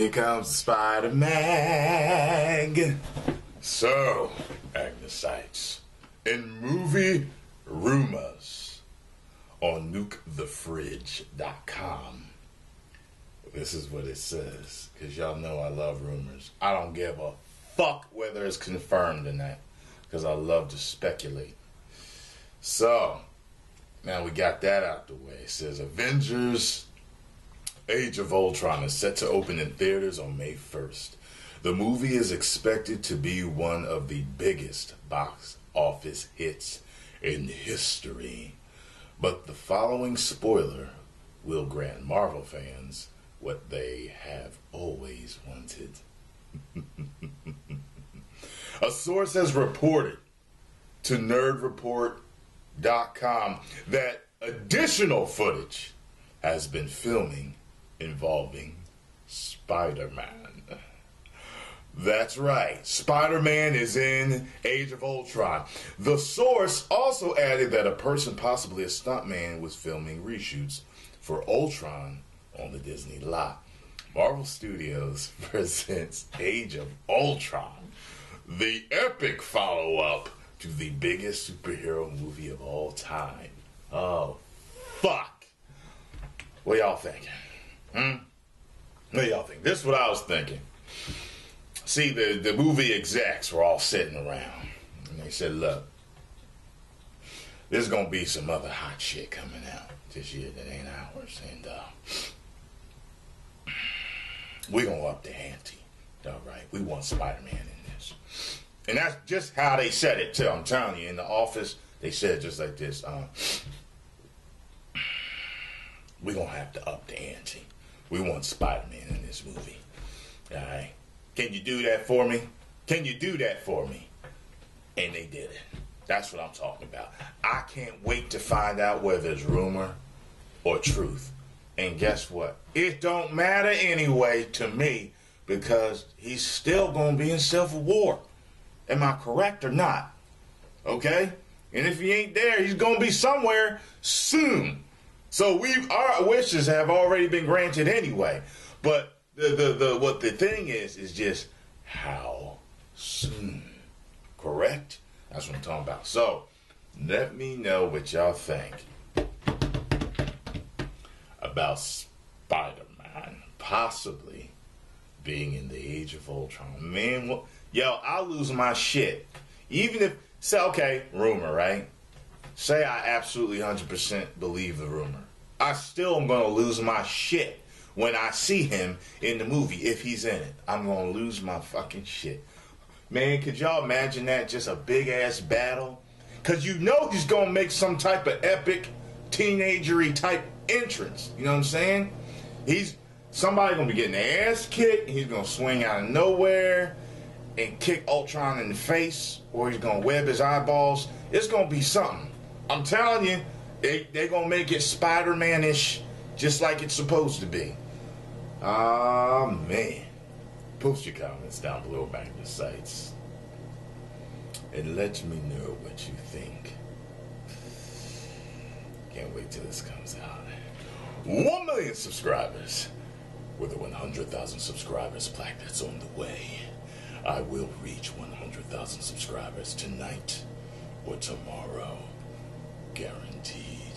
Here comes Spider-Man. So, Agnosites, in movie rumors on nukethefridge.com, this is what it says, because y'all know I love rumors. I don't give a fuck whether it's confirmed or not, because I love to speculate. So, now we got that out the way. It says Avengers: Age of Ultron is set to open in theaters on May 1st. The movie is expected to be one of the biggest box office hits in history. But the following spoiler will grant Marvel fans what they have always wanted. A source has reported to NerdReport.com that additional footage has been filming involving Spider-Man. That's right. Spider-Man is in Age of Ultron. The source also added that a person, possibly a stuntman, was filming reshoots for Ultron on the Disney lot. Marvel Studios presents Age of Ultron, the epic follow-up to the biggest superhero movie of all time. Oh, fuck. What y'all think? What do y'all think? This is what I was thinking. See, the movie execs were all sitting around, and they said, look, there's going to be some other hot shit coming out this year that ain't ours, and we're going to up the ante. All right, we want Spider-Man in this. And that's just how they said it, too. I'm telling you, in the office, they said just like this, we're going to have to up the ante. We want Spider-Man in this movie. All right? Can you do that for me? Can you do that for me? And they did it. That's what I'm talking about. I can't wait to find out whether it's rumor or truth. And guess what? It don't matter anyway to me, because he's still going to be in Civil War. Am I correct or not? Okay? And if he ain't there, he's going to be somewhere soon. So our wishes have already been granted anyway. But the thing is just how soon. Correct? That's what I'm talking about. So let me know what y'all think about Spider-Man possibly being in the Age of Ultron. Man, what, yo, I'll lose my shit. Even if, so okay, rumor, right? Say I absolutely 100% believe the rumor. I still am going to lose my shit when I see him in the movie, if he's in it. I'm going to lose my fucking shit. Man, could y'all imagine that? Just a big-ass battle? Because you know he's going to make some type of epic, teenagery type entrance. You know what I'm saying? Somebody's going to be getting their ass kicked, and he's going to swing out of nowhere and kick Ultron in the face, or he's going to web his eyeballs. It's going to be something. I'm telling you, they're going to make it Spider-Man-ish, just like it's supposed to be. Ah, man. Post your comments down below back to the sites. And let me know what you think. Can't wait till this comes out. 1 million subscribers. With the 100,000 subscribers plaque that's on the way. I will reach 100,000 subscribers tonight or tomorrow. Guaranteed.